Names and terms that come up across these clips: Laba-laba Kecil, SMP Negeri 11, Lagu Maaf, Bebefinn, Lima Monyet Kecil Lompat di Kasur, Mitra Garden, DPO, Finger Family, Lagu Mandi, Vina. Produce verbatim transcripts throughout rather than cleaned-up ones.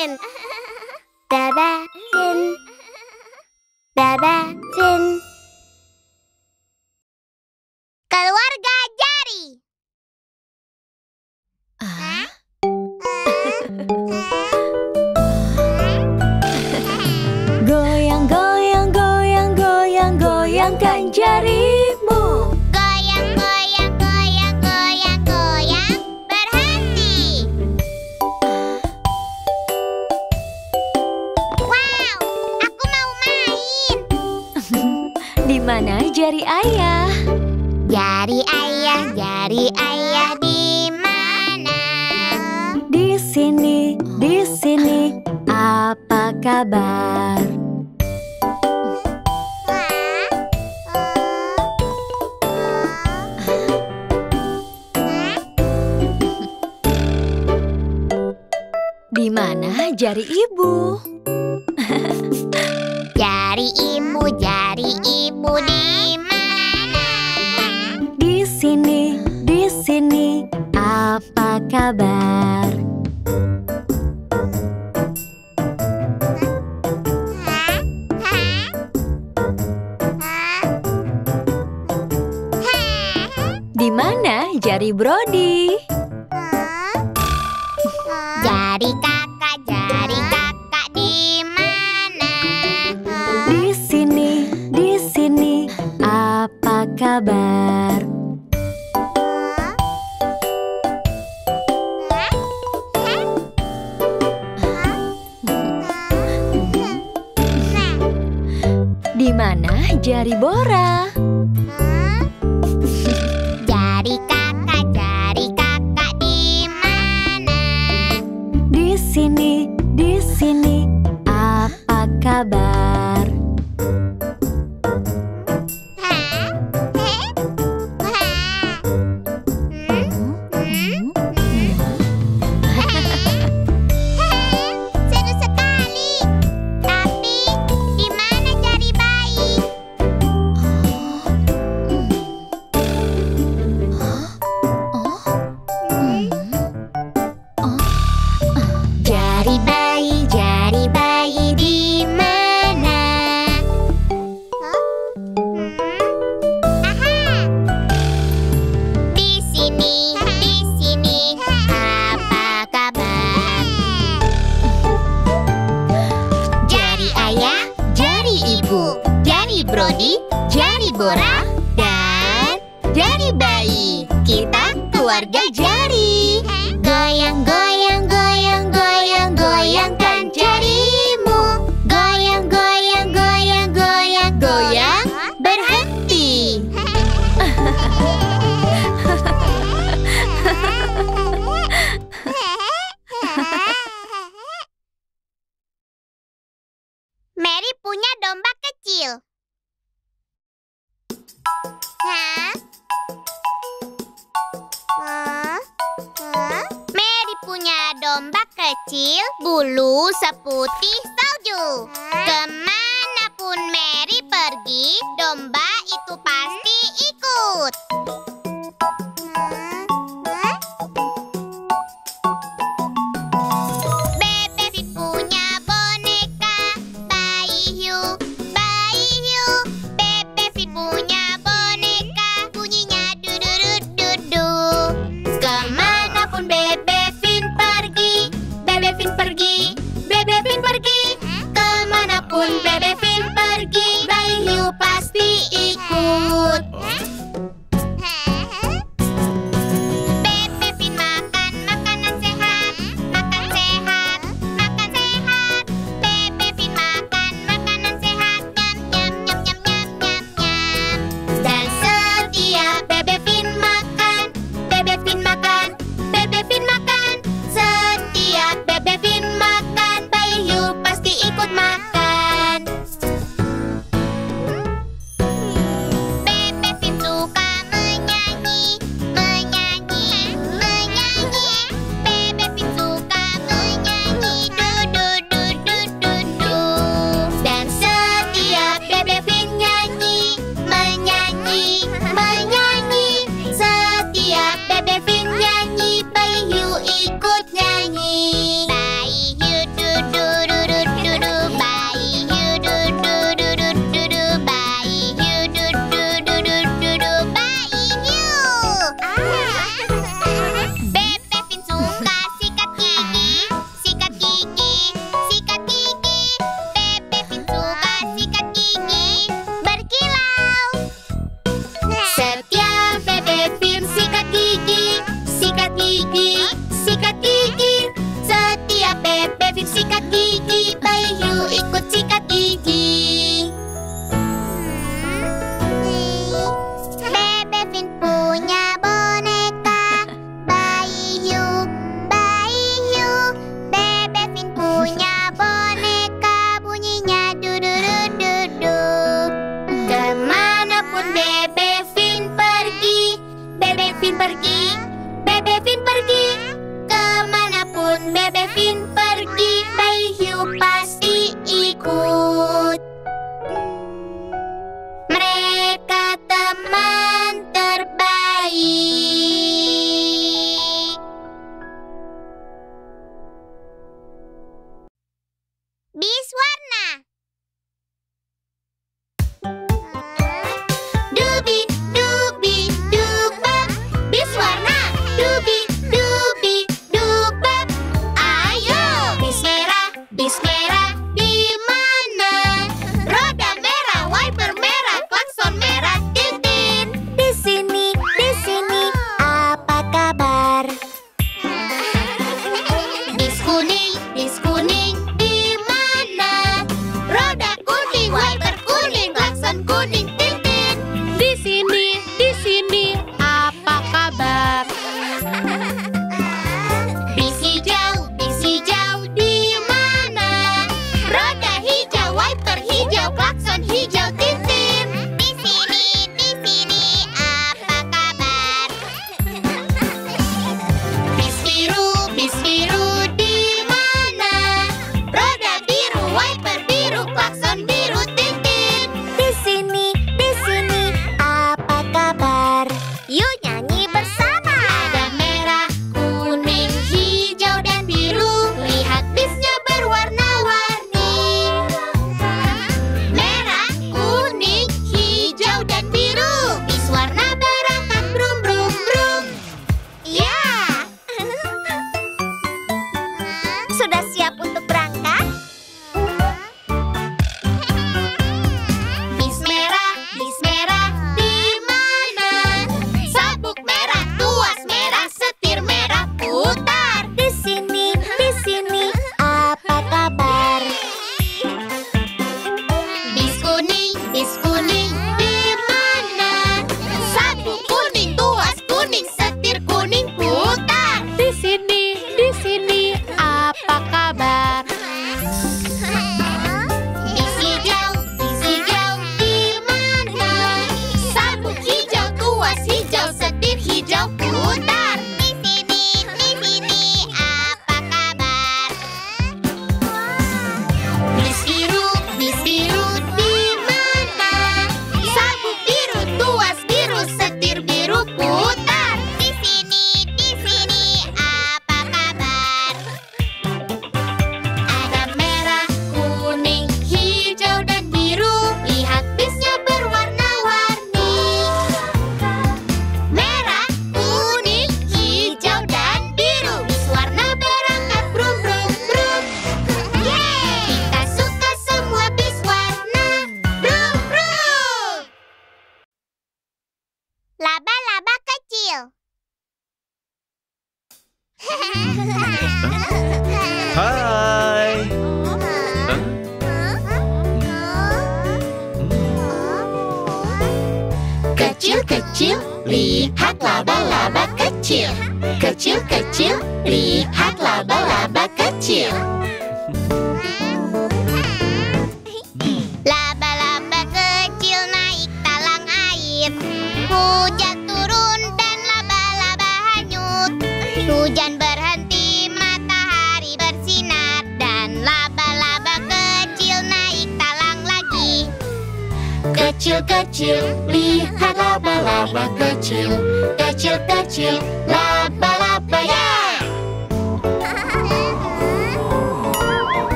Bebefinn. Bebefinn. Bebefinn. Keluarga jari. Ah? Goyang, goyang, goyang, goyang, goyangkan jarimu. Goyang, goyang, goyang, goyang, goyang. Berhenti. Wow, aku mau main. Di mana jari ayah? Jari ayah, jari ayah di mana? Di sini, di sini. Apa kabar? Di mana jari ibu? Jari ibu, jari ibu di mana? Di sini, di sini. Apa kabar? Jari Brody. Jari kakak, jari kakak di mana? Di sini, di sini. Apa kabar? Di mana jari Bora? Kabar. Seru sekali. Tapi di mana jari bayi? Jari bayi, jari bayi di jari Bora dan jari bayi. Kita keluarga jari. Goyang, goyang, goyang, goyang, goyangkan jarimu. Goyang, goyang, goyang, goyang, goyang. Berhenti. Mary punya domba kecil. Hah? Hah? Hah? Mary punya domba kecil, bulu seputih salju. Hah? Kemanapun Mary pergi, domba itu pasti ikut. Bebefinn makan, Bebefinn makan. Setiap Bebefinn makan. pergi, Bayu pasti ikut. Mereka teman terbaik. Bis warna. Dubi, dubi, dubab. Bis warna, dubi.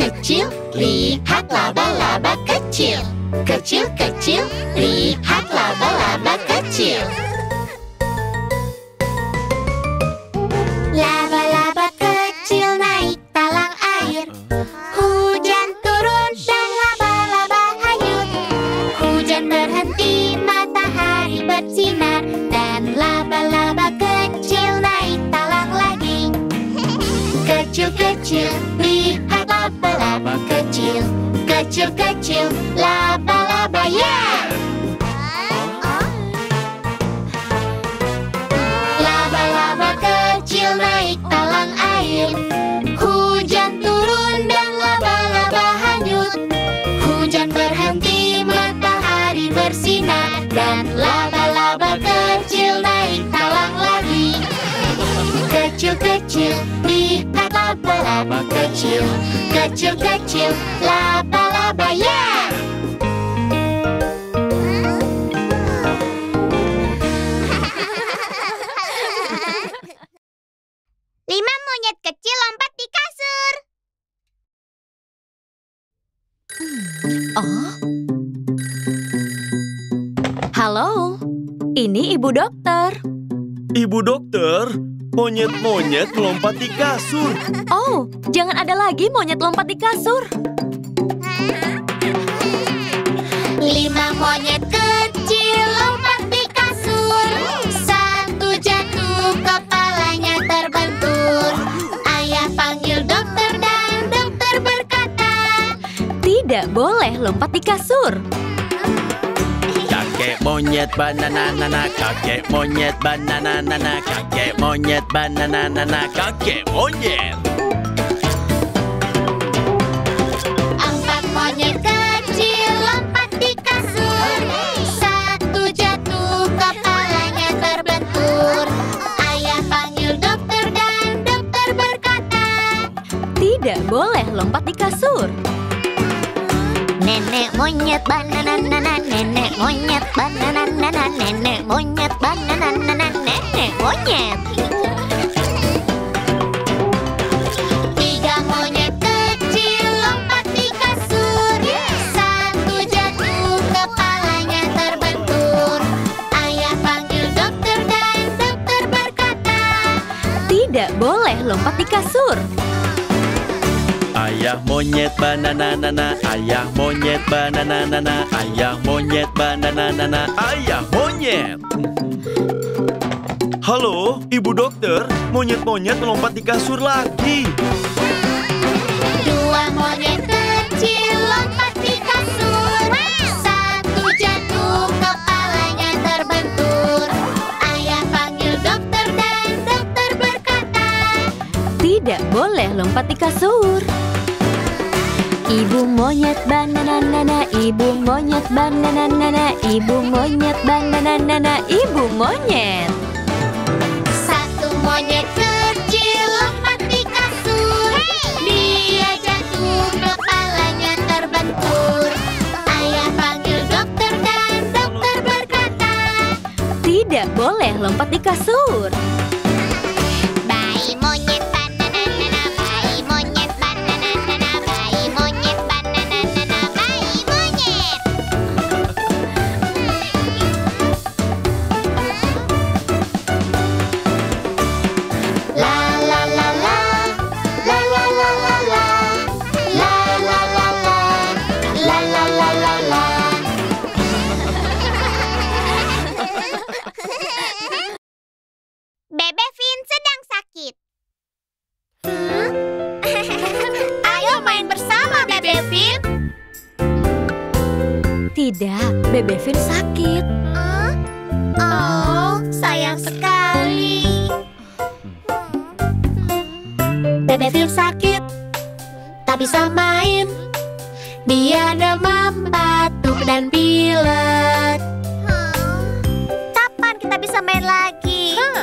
kecil, lihat laba-laba kecil. Kecil-kecil, lihat laba-laba kecil. Laba-laba kecil naik talang air. Hujan turun dan laba-laba hanyut. Hujan berhenti, matahari bersinar. Dan laba-laba kecil naik talang lagi. Kecil-kecil, lihat laba-laba kecil. Kecil-kecil, laba-laba ya! Yeah! Laba-laba kecil naik talang air. Hujan turun dan laba-laba hanyut. Hujan berhenti, matahari bersinar. Dan laba-laba kecil naik talang lagi. Kecil-kecil, lihat laba-laba kecil. Kecil-kecil, laba-laba ya! Yeah! Lima monyet kecil lompat di kasur. Oh. Halo, ini Ibu Dokter. Ibu Dokter, monyet-monyet lompat di kasur. Oh, jangan ada lagi monyet lompat di kasur. Lima monyet kecil lompat di kasur. Satu jatuh, kepalanya terbentur. Ayah panggil dokter dan dokter berkata, tidak boleh lompat di kasur. Kakek monyet banana nana, kakek monyet banana nana, kakek monyet banana nana, kakek monyet. Empat monyet kecil lompat di kasur. Satu jatuh, kepalanya terbentur. Ayah panggil dokter dan dokter berkata, tidak boleh lompat di kasur. Nenek monyet banana nana, nenek monyet banana nana, nenek monyet banana nana, nenek monyet. Tiga monyet kecil lompat di kasur. Satu jatuh, kepalanya terbentur. Ayah panggil dokter dan dokter berkata, tidak boleh lompat di kasur. Ayah monyet banana nana, ayah monyet banana nana, ayah monyet banana nana, ayah monyet. Halo, Ibu Dokter, monyet-monyet lompat di kasur lagi. Dua monyet kecil lompat di kasur. Satu jatuh, kepalanya terbentur. Ayah panggil dokter dan dokter berkata, tidak boleh lompat di kasur. Ibu monyet banana nana, ibu monyet banana nana, ibu monyet banana nana, ibu monyet. Satu monyet kecil lompat di kasur. Dia jatuh, kepalanya terbentur. Ayah panggil dokter dan dokter berkata, tidak boleh lompat di kasur. Bebefinn sedang sakit. Hmm? Ayo main bersama, Bebefinn. Tidak, Bebefinn sakit. Huh? Oh, sayang sekali. Bebefinn sakit, tak bisa main. Dia demam, batuk, dan pilek. Kapan kita bisa main lagi? Huh?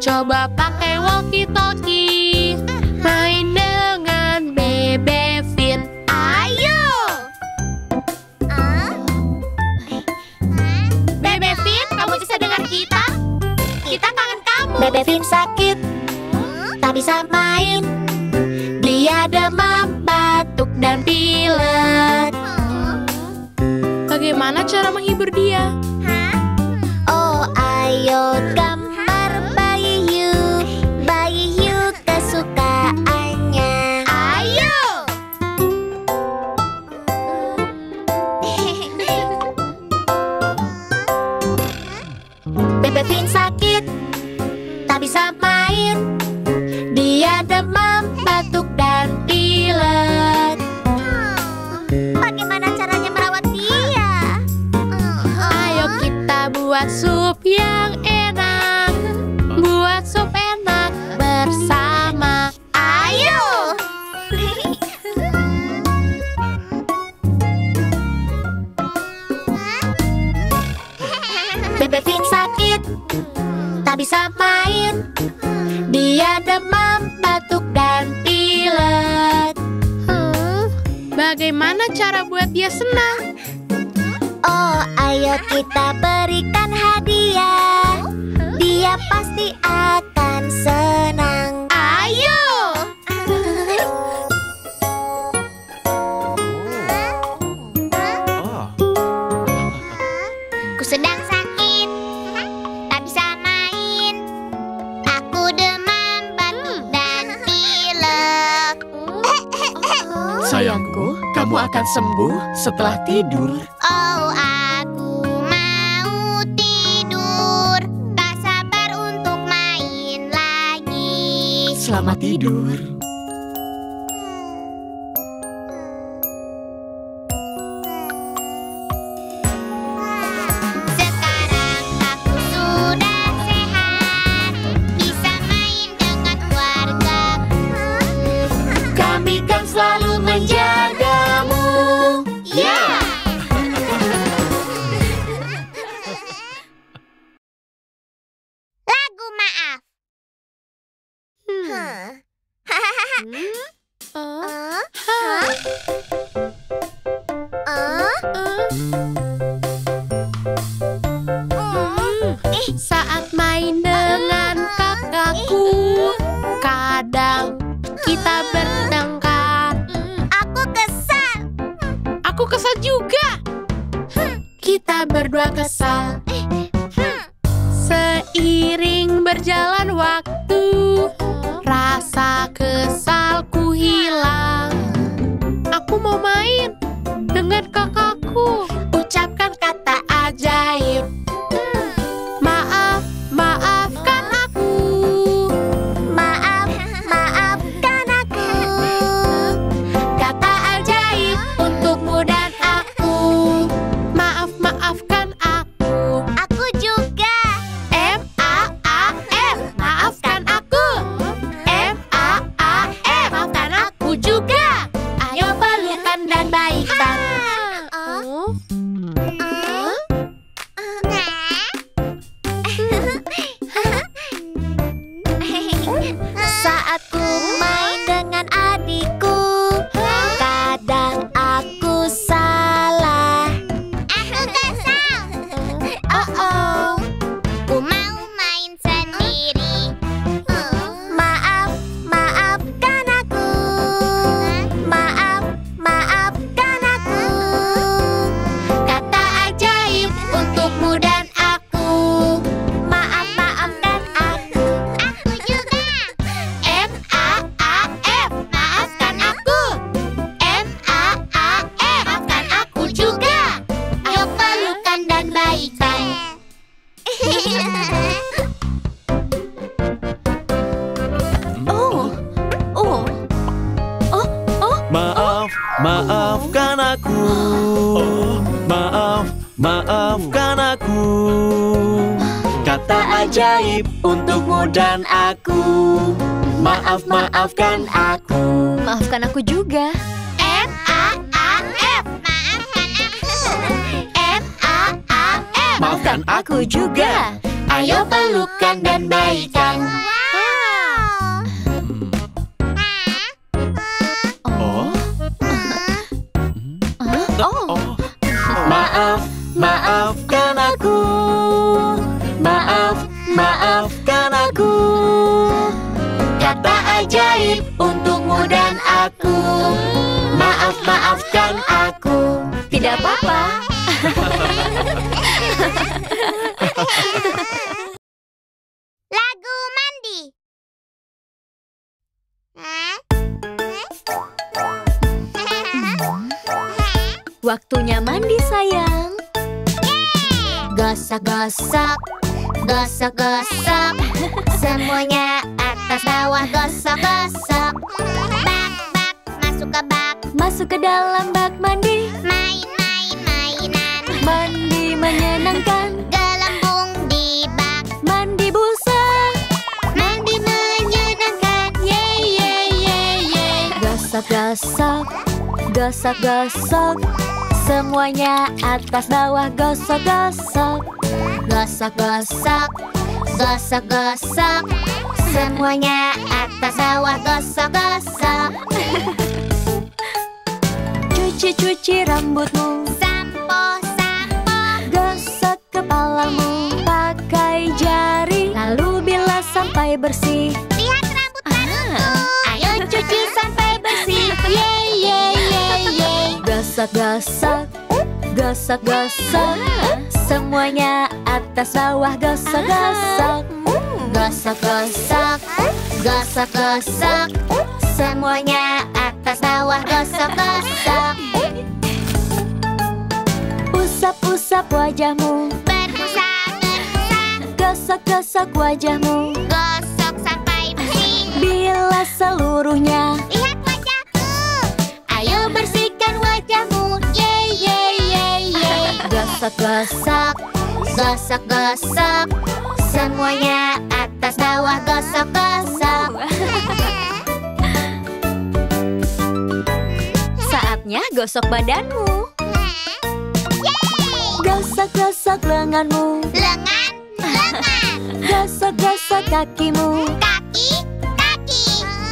Coba pakai walkie-talkie. Main dengan Bebefinn. Ayo! Bebefinn, kamu bisa dengar kita? Kita kangen kamu. Bebefinn sakit, tak bisa main. Dia demam. dan pilek. Bagaimana cara menghibur dia? Oh, ayo gambar Bayu. Bayu kesukaannya. Ayo! Bebefinn sakit, tak bisa main. Dia demam, batuk, dan pilek. Hmm, bagaimana caranya merawat dia? Hmm, ayo kita buat sup yang enak. Buat sup enak bersama. Ayo! Bebefinn sakit, tak bisa main. Dia demam, batuk, dan pilek. Hmm, bagaimana cara buat dia senang? Oh, ayo kita berikan hadiah. Dia pasti akan senang. Ayo! Ku sedang sakit, tak bisa main. Aku demam, batuk, dan pilek. Sayangku, kamu akan sembuh setelah tidur. Oh, aku mau tidur. Tak sabar untuk main lagi. Selamat tidur. Sekarang aku sudah sehat. Bisa main dengan keluargaku. Kami kan selalu menjagamu. Ya! Lagu Maaf. Eh? Hah? Eh? Eh, Saat main dengan kakakku, kadang kita bertengkar. aku kesal. Aku kesal juga. Kita berdua kesal. Seiring berjalan waktu, rasa kesalku hilang. Aku mau main dengan kakakku. Ucapkan kata ajaib. Maaf, maafkan aku. Maaf, maafkan aku. Kata ajaib untukmu dan aku. Maaf, maafkan aku. Aku juga. M A A F, maafkan aku. M A A F, maafkan aku juga. Ayo pelukan dan baikkan. Saat ku main dengan adikku, kadang aku salah. Aku kesal. Oh oh, Ku mau main sendiri. Maaf, maafkan aku. Maaf, maafkan aku. Kata ajaib untukmu dan aku. Maaf, maafkan aku. Aku juga. M A A F, maafkan aku. M A A F, maafkan aku juga. Ayo pelukan dan baikkan. Oh, oh, oh, oh. Maaf, maafkan aku. Maaf, maafkan aku. Kata ajaib untukmu dan aku. Maaf, maafkan aku. Maafkan aku juga. M A A F, maafkan aku. M A A F, Maafkan aku juga. Ayo pelukan dan baikkan. Oh, Oh, Maaf, maafkan aku. Maaf, maafkan aku. Kata ajaib untukmu dan aku. Maaf, maafkan aku. Tidak apa-apa. Lagu mandi. Waktunya mandi, sayang. Gosok-gosok, gosok-gosok, semuanya atas bawah gosok-gosok. Bak-bak, masuk ke bak, masuk ke dalam bak mandi. Main-main mainan, mandi menyenangkan. Gelembung di bak, mandi busa, mandi menyenangkan. Ye ye ye ye. Gosok-gosok, gosok-gosok, semuanya atas bawah gosok-gosok. Gosok-gosok, gosok-gosok, semuanya atas bawah gosok-gosok. Cuci-cuci rambutmu, sampo-sampo, gosok kepalamu pakai jari. Lalu bila sampai bersih, lihat rambut barumu. Ayo cuci sampai bersih. Ye ye ye ye. Gosok-gosok, gosok-gosok, semuanya atas bawah gosok-gosok. Gosok-gosok, gosok-gosok, semuanya atas bawah gosok-gosok. Usap-usap wajahmu, berusap-berusap, gosok-gosok wajahmu. Gosok sampai bersih. Bila seluruhnya, lihat wajahku. Ayo bersihkan wajahmu. Ye ye ye ye. Gosok-gosok, gosok-gosok, semuanya atas bawah gosok-gosok. Saatnya gosok badanmu. Gosok-gosok lenganmu. Lengan, lengan. Gosok-gosok kakimu. Kaki, kaki.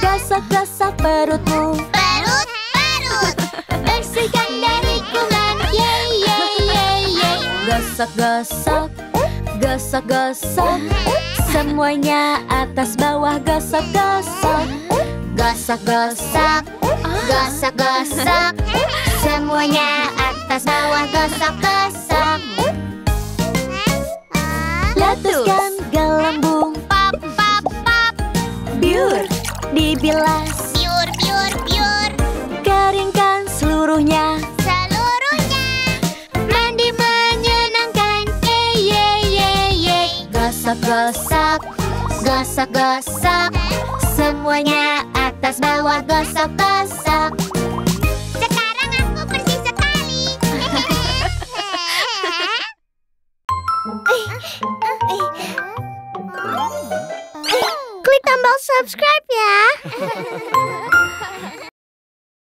Gosok-gosok perutmu. Perut, perut. Bersihkan dari kuman. Ye ye ye ye. Gosok-gosok, gosok-gosok, semuanya atas bawah gosok-gosok. Gosok-gosok, gosok-gosok, semuanya atas bawah gosok-gosok. Letuskan gelembung, pop pop pop. Biur, dibilas, biur biur biur. Keringkan seluruhnya, seluruhnya. Mandi menyenangkan. Ye ye ye ye. Gosok-gosok, gosok-gosok, semuanya atas bawah gosok-gosok. Sekarang aku bersih sekali. Klik tombol subscribe ya.